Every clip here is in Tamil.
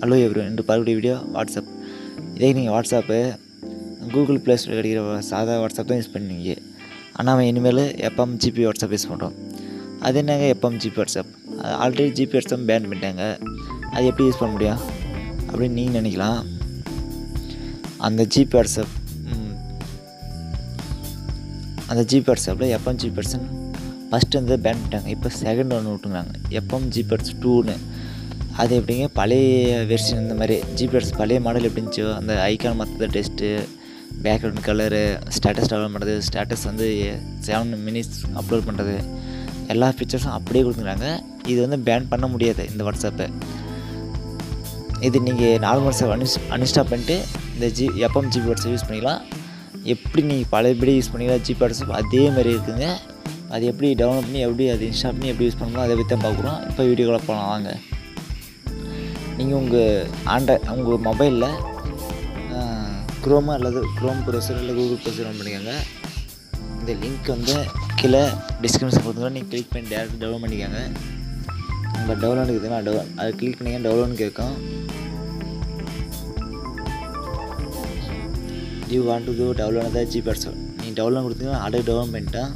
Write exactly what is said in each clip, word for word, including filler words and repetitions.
ஹலோ எவ்ரி ஒன், இன்று பார்க்கக்கூடிய வீடியோ வாட்ஸ்அப். இதே நீங்கள் வாட்ஸ்அப்பு கூகுள் பிளேஸ் கிடைக்கிற சாதா வாட்ஸ்அப் தான் யூஸ் பண்ணுவீங்க. ஆனால் அவன் இனிமேல் எஃப்எம்ஜிபி வாட்ஸ்அப் யூஸ் பண்ணுறோம். அது என்னங்க எஃப்எம்ஜிபி வாட்ஸ்அப்? அது ஆல்ரெடி ஜிபி வாட்ஸ்அப் பேன் பண்ணிட்டாங்க, அது எப்படி யூஸ் பண்ண முடியும் அப்படின்னு நீங்கள் நினைக்கலாம். அந்த ஜிபி வாட்ஸ்அப் அந்த ஜிபி வாட்ஸ்அப்பில் எஃப்எம்ஜிபி வாட்ஸ்அப் ஃபஸ்ட்டு வந்து பேன் பண்ணிட்டாங்க. இப்போ செகண்ட் ஒன்று விட்டுங்கிறாங்க, எஃப்எம்ஜிபி வாட்ஸ்அப் டூன்னு. அது எப்படிங்க பழைய வெர்ஷன், இந்த மாதிரி ஜிபிஎஸ் பழைய மாடல் எப்படி இருந்துச்சோ அந்த ஐக்கான் மற்ற test, background colour, status develop பண்ணுறது, ஸ்டேட்டஸ் வந்து செவன் மினிட்ஸ் அப்லோட் பண்ணுறது, எல்லா ஃபீச்சர்ஸும் அப்படியே கொடுத்துக்கிறாங்க. இது வந்து பேன் பண்ண முடியாது இந்த வாட்ஸ்அப்பை. இது நீங்கள் நார்மல் வாட்ஸ்அப் அன்இஸ் அன்இன்ஸ்டால் பண்ணிட்டு இந்த G FM GB WhatsApp use பண்ணிக்கலாம். எப்படி நீங்கள் பழையபடி யூஸ் பண்ணிக்கலாம் ஜிபி வாட்ஸ்அப் அதே மாதிரி இருக்குதுங்க. அது எப்படி டவுன்லோட் பண்ணி எப்படி அது இன்ஸ்டால் பண்ணி எப்படி யூஸ் பண்ணலாம் அதை பற்றி தான் பார்க்குறோம். இப்போ வீடியோ கால் பண்ணலாம் வாங்க. நீங்கள் உங்கள் ஆண்ட்ரா உங்கள் மொபைலில் க்ரோமோ அல்லது க்ரோம் ப்ரௌசர் இல்லை கூகுள் ப்ரௌசர் ஆன் பண்ணிக்கோங்க. இந்த லிங்க் வந்து கீழே டிஸ்கிரிப்ஷன் கொடுத்துக்கோ, நீங்கள் கிளிக் பண்ணி டேரெக்ட் டவுன்லோட் பண்ணிக்கோங்க. உங்கள் டவுன்லோட் இருக்குதுன்னா டவு அதை கிளிக் பண்ணிங்கன்னா டவுன்லோட் கேட்கும். You want to do download தான் ஜிபி வாட்ஸ்அப். நீங்கள் டவுன்லோட் கொடுத்தீங்கன்னா ஆல்ரெடி டவுன்லோட் பண்ணிட்டேன்.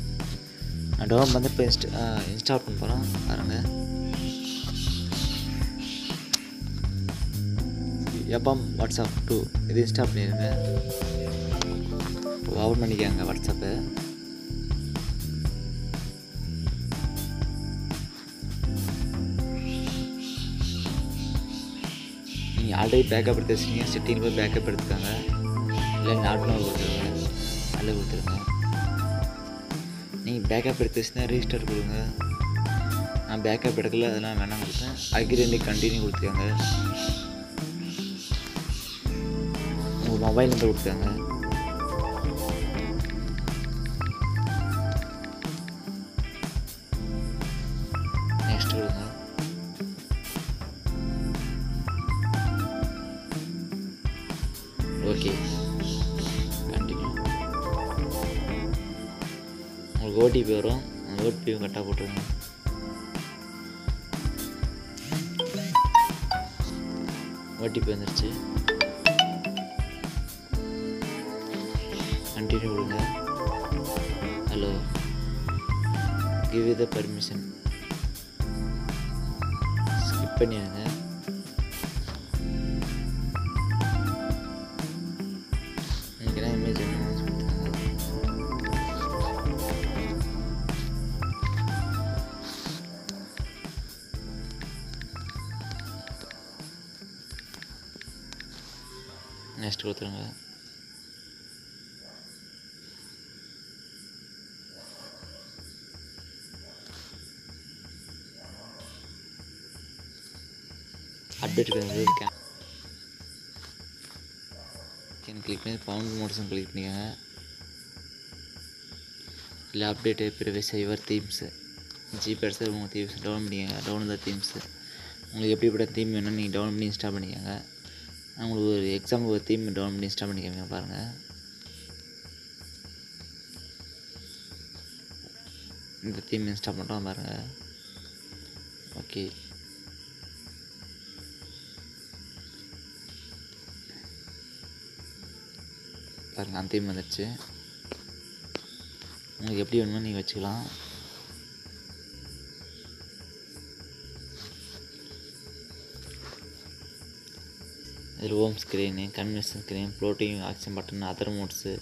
நான் டவுன்லோட் பண்ணி இப்போ இன்ஸ்ட் இன்ஸ்டால் பண்ண போகிறேன் பாருங்கள். எஃப்எம் வாட்ஸ்அப் டூ இது இன்ஸ்டால் பண்ணிடுங்க. ஓபன் பண்ணிக்காங்க வாட்ஸ்அப்பு. நீங்கள் ஆல்ரெடி பேக்கப் எடுத்து வச்சுக்கிங்க, செட்டிங் போய் பேக்கப் எடுத்துக்காங்க, இல்லை நார்மலாக கொடுத்துருங்க, நல்லா கொடுத்துருங்க. நீங்கள் பேக்கப் எடுத்து வச்சுன்னா ரீஸ்டார்ட் கொடுங்க. நான் பேக்கப் எடுக்கல, அதெல்லாம் வேணாம் கொடுத்தேன். அக்ரி கண்டினியூ கொடுத்துக்காங்க. மொபைல் நம்பர் கொடுத்தாங்க. நெக்ஸ்ட் கொடுங்க. Okay continue. உங்களுக்கு ஓடிபி வரும், அந்த ஓடிபியும் கரெக்டாக போட்டுருங்க. ஓடிபி வந்துருச்சு. கண்டினியூ கொடுங்க. Hello give the permission skip பண்ணிடுங்க. எனக்கு என்ன இமேஜ் என்ன கொடுத்தாங்க? நெக்ஸ்ட் கொடுத்துருங்க. அப்டேட் பண்ணுறது கேன் கிளிக் பண்ணி பவுண்ட் மோட்ஸும் கிளிக் பண்ணிக்கோங்க. இல்லை அப்டேட்டு ப்ரிவியஸாக யுவர் தீம்ஸு ஜிபிஎஸ்ஸாக உங்கள் தீம்ஸ் டவுன் பண்ணிக்கோங்க. டவுன் தான் தீம்ஸு. உங்களுக்கு எப்படிப்பட்ட தீம் வேணும்னா நீங்கள் டவுன் பண்ணி இன்ஸ்டால் பண்ணிக்கோங்க. உங்களுக்கு ஒரு எக்ஸாம்பிள் ஒரு தீம் டவுன் பண்ணி இன்ஸ்டால் பண்ணிக்கோங்க. பாருங்கள் இந்த தீம் இன்ஸ்டால் பண்ணுறோம் பாருங்கள். ஓகே பாருங்கள் அந்த தீம் வந்துடுச்சு. உங்களுக்கு எப்படி வேணுமோ நீங்கள் வச்சுக்கலாம். இதில் home screen, convention screen, floating action button, other mods,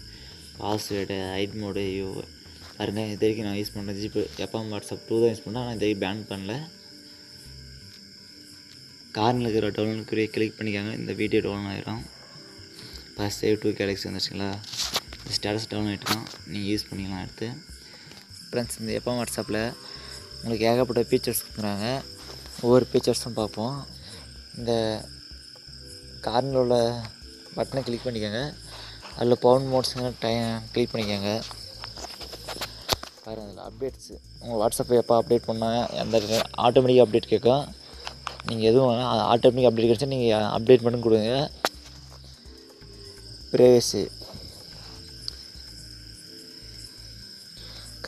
password, hide mode, யூ பாருங்கள். இது வரைக்கும் நான் யூஸ் பண்ணுறேன் ஜிபி எஃப்எம் வாட்ஸ்அப் டூ தான் யூஸ் பண்ணேன். ஆனால் இது வரைக்கும் பேன் பண்ணல. கார்னில் இருக்கிற டவுன்லோட் குறிய கிளிக் பண்ணிக்காங்க, இந்த வீடியோ டவுன்லோட் ஆகிடும். ஃபஸ்ட் சேவ் டூ கேலக்ஸி வந்துருச்சுங்களா? ஸ்டேட்டஸ் டவுன் ஆகிட்டுருக்கோம், நீங்கள் யூஸ் பண்ணிக்கலாம். அடுத்து ஃப்ரெண்ட்ஸ், இந்த எஃப்எம் வாட்ஸ்அப்பில் உங்களுக்கு ஏகப்பட்ட ஃபீச்சர்ஸ் கொடுக்குறாங்க. ஒவ்வொரு ஃபீச்சர்ஸும் பார்ப்போம். இந்த கார்னில் உள்ள பட்டனை கிளிக் பண்ணிக்கோங்க. அதில் பவுண்ட் மோட்ஸுங்க டை கிளிக் பண்ணிக்கோங்க. பாருங்கள் அதில் அப்டேட்ஸு உங்கள் வாட்ஸ்அப்பை எப்போ அப்டேட் பண்ணால் எந்த ஆட்டோமேட்டிக்காக அப்டேட் கேட்கும். நீங்கள் எதுவும் வேணால் ஆட்டோமேட்டிக்காக அப்டேட் கிடைச்சா நீங்கள் அப்டேட் பண்ணி கொடுங்க. ப்ரைவசி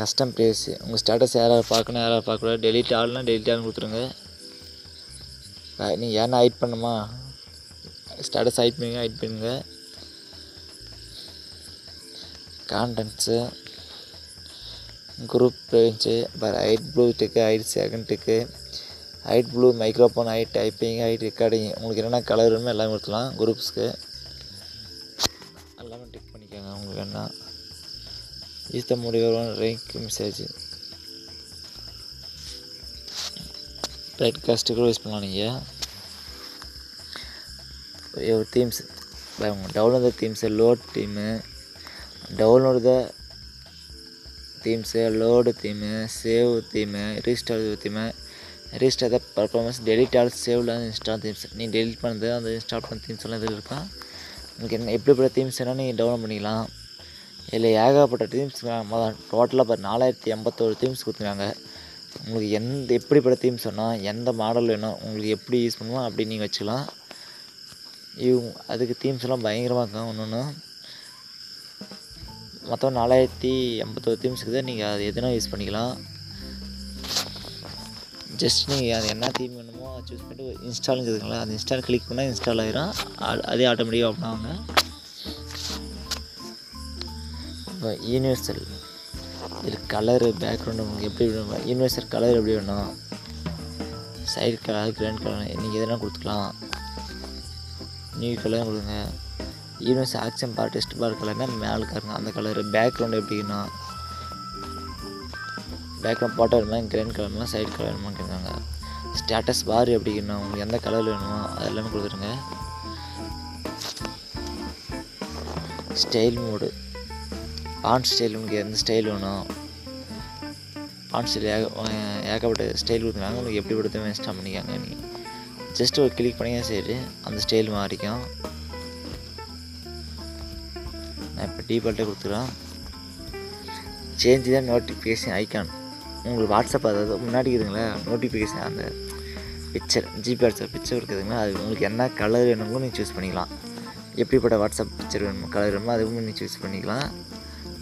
கஸ்டம் ப்ரைவசி உங்கள் ஸ்டேட்டஸ் யாராவது பார்க்கணும் யாராவது பார்க்கக்கூடாது. டெலிட் ஆகலாம், டெலிட் ஆகணும் கொடுத்துருங்க. நீங்கள் யாருன்னா ஹைட் பண்ணுமா ஸ்டேட்டஸ் ஹைட் பண்ணுங்க ஹைட் பண்ணுங்க contents group ப்ரிவென்ச்சு per hide blue tick hide second tick hide blue microphone hide typing hide recording உங்களுக்கு என்னென்ன கலர் வேணுமோ எல்லாமே கொடுத்துலாம் குரூப்ஸ்க்கு எல்லாமே டிக் பண்ணிக்கோங்க உங்களுக்கு என்ன ஈஸ்த முடிவு ரேங்க் மெசேஜ் ப்ராட்காஸ்ட்டு கூட யூஸ் பண்ணலாம் நீங்கள் themes download the themes load theme download the themes load theme save theme ரீஸ்டார் theme ரீஸ்டார் the performance delete all சேவ்ல இன்ஸ்டால் தீம்ஸ் நீ டெலிட் பண்ணுறது அந்த இன்ஸ்டால் பண்ண தீம்ஸ் எல்லாம் இதில் இருக்கா உங்களுக்கு என்ன எப்படிப்பட்ட தீம்ஸ் வேணால் நீங்கள் டவுன்லோட் பண்ணிக்கலாம். இதில் ஏகப்பட்ட தீம்ஸ் டோட்டலாக இப்போ நாலாயிரத்தி எண்பத்தோரு தீம்ஸ் கொடுத்துருக்காங்க. உங்களுக்கு எந்த எப்படிப்பட்ட தீம்ஸ் வேணும் எந்த மாடல் வேணும் உங்களுக்கு எப்படி யூஸ் பண்ணுவோம் அப்படின்னு நீங்கள் வச்சுக்கலாம். இவங்க அதுக்கு தீம்ஸ்லாம் பயங்கரமாக இருக்கும். ஒன்று ஒன்று மொத்தம் நாலாயிரத்தி எண்பத்தோரு தீம்ஸுக்கு தான் நீங்கள் அது எதுனா யூஸ் பண்ணிக்கலாம். ஜஸ்ட் நீங்கள் அது என்ன தீம் வேணுமோ அதை சூஸ் பண்ணிட்டு இன்ஸ்டாலுங்க இருக்குங்களா அது இன்ஸ்டால் கிளிக் பண்ணால் இன்ஸ்டால் ஆகிரும் அதே ஆட்டோமேட்டிக்காக ஓப்பன் ஆகுங்க. இப்போ யூனிவர்சல் இதில் கலரு பேக்ரவுண்டு உங்களுக்கு எப்படி வேணும் யூனிவர்சல் கலர் எப்படி வேணும் சைடு கலர் கிராண்ட் கலர் நீங்கள் எதனா கொடுத்துக்கலாம். நியூ கலரும் கொடுங்க. Universal action bar test bar கலர்னால் மேலே கலருங்க அந்த கலரு பேக்ரவுண்டு எப்படி வேணும் பேக்ரவுண்ட் போட்டோ வேணுமா கிராண்ட் கலருமா சைடு கலர் வேணுமா கேட்குறாங்க. ஸ்டேட்டஸ் பார் எப்படி வேணும் உங்களுக்கு எந்த கலர் வேணுமோ அது எல்லாமே கொடுத்துருங்க. ஸ்டைல் மோடு பான் ஸ்டைல் உங்களுக்கு எந்த ஸ்டைல் வேணும் பான் ஸ்டைல் ஏக ஏகப்பட்ட ஸ்டைல் கொடுத்துருக்காங்க உங்களுக்கு எப்படி கொடுத்தவங்க இன்ஸ்டால் பண்ணிக்காங்க. நீங்கள் ஜஸ்ட் ஒரு கிளிக் பண்ணிங்க சரி அந்த ஸ்டைல் மாறிக்கும். நான் இப்போ டீஃபால்ட்டே கொடுத்துக்கிறேன். சேஞ்ச் தான் நோட்டிஃபிகேஷன் ஐக்கான் உங்களுக்கு வாட்ஸ்அப் அதாவது முன்னாடி இருக்குதுங்களா நோட்டிஃபிகேஷன் அந்த பிக்சர் ஜிபி வாட்ஸ்அப் பிக்சர் இருக்குதுங்களா அது உங்களுக்கு என்ன கலர் வேணுமோ நீங்கள் சூஸ் பண்ணிக்கலாம். எப்படிப்பட்ட வாட்ஸ்அப் பிக்சர் வேணுமோ கலர் வேணுமோ அதுவும் நீங்கள் சூஸ் பண்ணிக்கலாம்.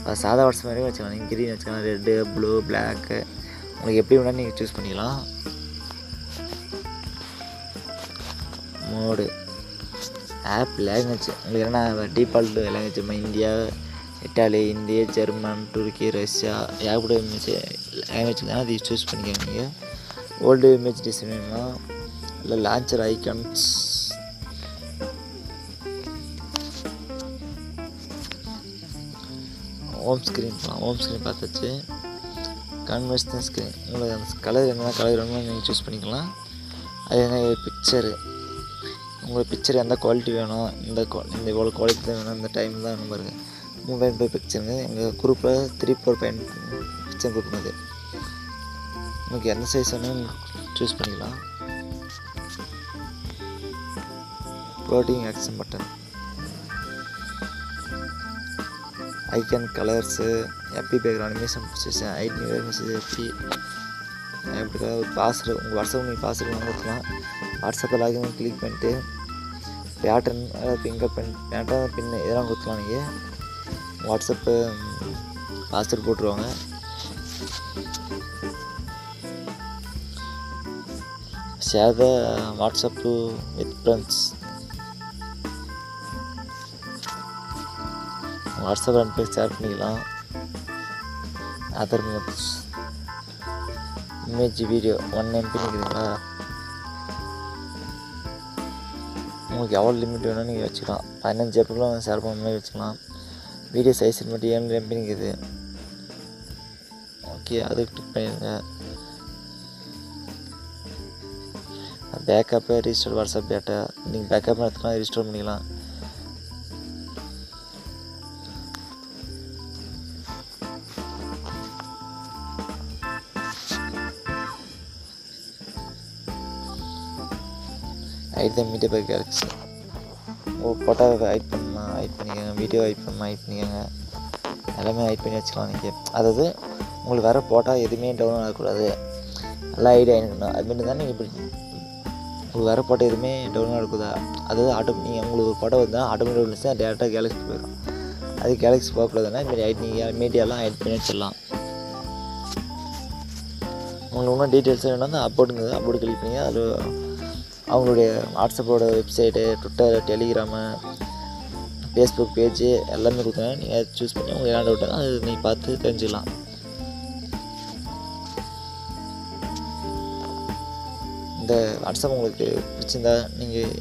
அது சாதா வாட்ஸ்அப் மாதிரியே வச்சுக்கலாம் நீங்கள் க்ரீன் வச்சுக்கலாம் ரெட்டு ப்ளூ பிளாக்கு உங்களுக்கு எப்படி வேணாலும் நீங்கள் சூஸ் பண்ணிக்கலாம். மோடு ஆப் லாங்குவேஜ் உங்களுக்கு என்னென்னா டிஃபால்ட் லாங்குவேஜ் நம்ம இந்தியா இட்டாலி இந்தியா ஜெர்மன் துருக்கி ரஷ்யா ஏகப்பட்ட இமேஜ் லாங்குவேஜ் இருந்தாலும் அதை சூஸ் பண்ணிக்கோங்க. நீங்கள் ஓல்டு இமேஜ் டிசைன் வேணுமா இல்லை launcher icons home screen home screen பார்த்தாச்சு. கன்வென்ஷனல் ஸ்க்ரீன் உங்களுக்கு அந்த கலர் என்னென்ன கலர் வேணுமோ நீங்கள் சூஸ் பண்ணிக்கலாம். அது என்ன பிக்சரு உங்களுக்கு பிக்சர் எந்த குவாலிட்டி வேணும் இந்த இந்த இவ்வளோ குவாலிட்டி தான் வேணும் இந்த டைம் தான் வேணும் பாருங்கள் மூணாயிரம் போய் பிக்சருங்க எங்கள் குரூப்பில் three four point picture group அது உங்களுக்கு எந்த சைஸ் வேணும் சூஸ் பண்ணிக்கலாம். Floating action button icon colours எப்பி பேக்ரவுண்ட் அனிமேஷன் பிடிச்சிருச்சேன் ஐட் நியூ மெசேஜ் எப்பி எப்படி பாஸ்வேர்டு உங்கள் வாட்ஸ்அப் நீங்கள் பாஸ்வேர்டு வாங்க கொடுக்கலாம். வாட்ஸ்அப்பில் லாகின் கிளிக் பண்ணிட்டு பேட்டர்ன் அதாவது ஃபிங்கர் பிரிண்ட் பேட்டர்ன் பின்னு இதெல்லாம் கொடுத்துக்கலாம். நீங்கள் வாட்ஸ்அப்பு பாஸ்வேர்டு போட்டுருவாங்க. Share the WhatsApp to with friends WhatsApp அனுப்பி ஷேர் பண்ணிக்கலாம். Other maps image video one MB இருக்குதுங்களா உங்களுக்கு எவ்வளோ லிமிட் வேணும்னு நீங்கள் வச்சுக்கலாம். பதினஞ்சு எம்பிக்குலாம் ஷேர் பண்ண மாதிரி வச்சுக்கலாம். வீடியோ சைஸ் மட்டும் ஏழு எம்பி இருக்குது ஓகே அது கிளிக் பண்ணிடுங்க. பேக்கப்பு ரீஸ்டோர் வாட்ஸ்அப் டேட்டா நீங்கள் பேக்கப் எடுத்துக்கலாம் ரீஸ்டோர் பண்ணிக்கலாம். Hide the media by Galaxy உங்கள் ஃபோட்டோவை ஹைட் பண்ணலாம் ஹைட் பண்ணிக்கோங்க. வீடியோ ஹைட் பண்ணலாம் ஹைட் பண்ணிக்கோங்க. எல்லாமே ஹைட் பண்ணி வச்சுக்கலாம். நீங்கள் அதாவது உங்களுக்கு வர ஃபோட்டோ எதுவுமே டவுன்லோட் ஆகக்கூடாது நல்லா ஐடியா ஆகிடணும் அது மட்டும் தான். நீங்கள் இப்படி உங்களுக்கு வர ஃபோட்டோ எதுவுமே டவுன்லோட் ஆகக்கூடாது அதாவது ஆட்டோ நீங்கள் உங்களுக்கு ஒரு ஃபோட்டோ வந்தால் ஆட்டோமேட்டிக் வந்துச்சுன்னா டேரெக்டாக கேலக்ஸி போயிடும். அது கேலக்ஸி போகக்கூடாதுன்னா இதுமாரி ஹைட் நீங்கள் மீடியாலாம் ஹைட் பண்ணி வச்சிடலாம். உங்களுக்கு இன்னும் டீட்டெயில்ஸாக வேணும் அந்த அப்லோடுங்கிறது அப்லோடு கிளிக் பண்ணி அதில் அவங்களுடைய வாட்ஸ்அப்போட website, Twitter, Telegram, Facebook page எல்லாமே கொடுத்துருக்காங்க. நீங்கள் அதை சூஸ் பண்ணி உங்களுக்கு என்ன டவுட்டாங்க அது நீங்கள் பார்த்து தெரிஞ்சுக்கலாம். இந்த வாட்ஸ்அப் உங்களுக்கு பிடிச்சிருந்தா நீங்கள்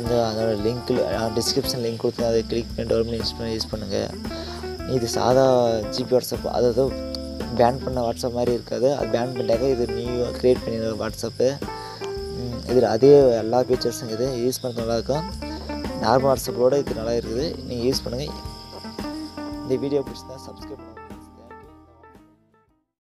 இந்த அதோடய லிங்க்கில் டிஸ்கிரிப்ஷன் லிங்க் கொடுத்து அதை கிளிக் பண்ணி டவுன்லோட் பண்ணி யூஸ் பண்ணி யூஸ் பண்ணுங்கள். இது சாதா ஜிபி வாட்ஸ்அப், அதாவது பேன் பண்ண வாட்ஸ்அப் மாதிரி இருக்காது. அது பேன் பண்ணிட்டாக்க இது நியூவாக க்ரியேட் பண்ணிடுற வாட்ஸ்அப்பு. இதில் அதே எல்லா ஃபீச்சர்ஸும் இது யூஸ் பண்ணுறது நல்லாயிருக்கும். நார்மல் வாட்ஸ்அப்போடு இது நல்லா இருக்குது, நீங்கள் யூஸ் பண்ணுங்கள். இந்த வீடியோ பிடிச்சிருந்தா சப்ஸ்கிரைப் பண்ணுங்கள்.